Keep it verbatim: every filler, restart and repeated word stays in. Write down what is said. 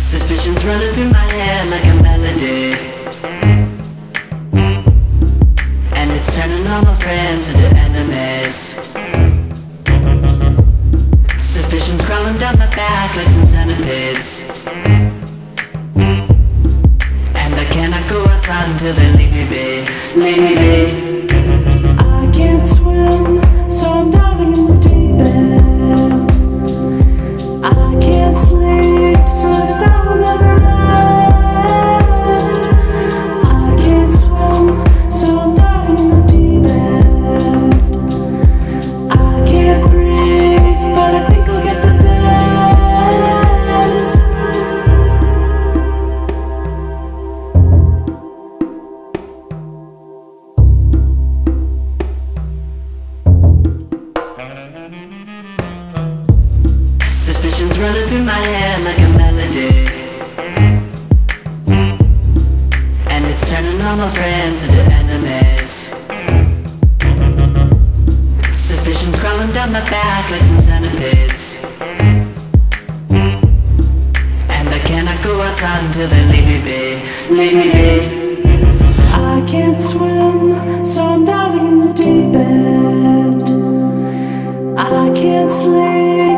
Suspicion's running through my head like a melody, and it's turning all my friends into enemies. Suspicion's crawling down my back like some centipedes, and I cannot go outside until they leave me be, leave me be. I can't swim, so I'm diving in the deep end. I can't sleep, so I'm never left. I can't swim, so I'm diving in the deep end. I can't breathe, but I think I'll get the best. Suspicion's running through my head like a melody, turning all my friends into enemies. Suspicion's crawling down my back like some centipedes, and I cannot go outside until they leave me be, leave me be. I can't swim, so I'm diving in the deep end. I can't sleep.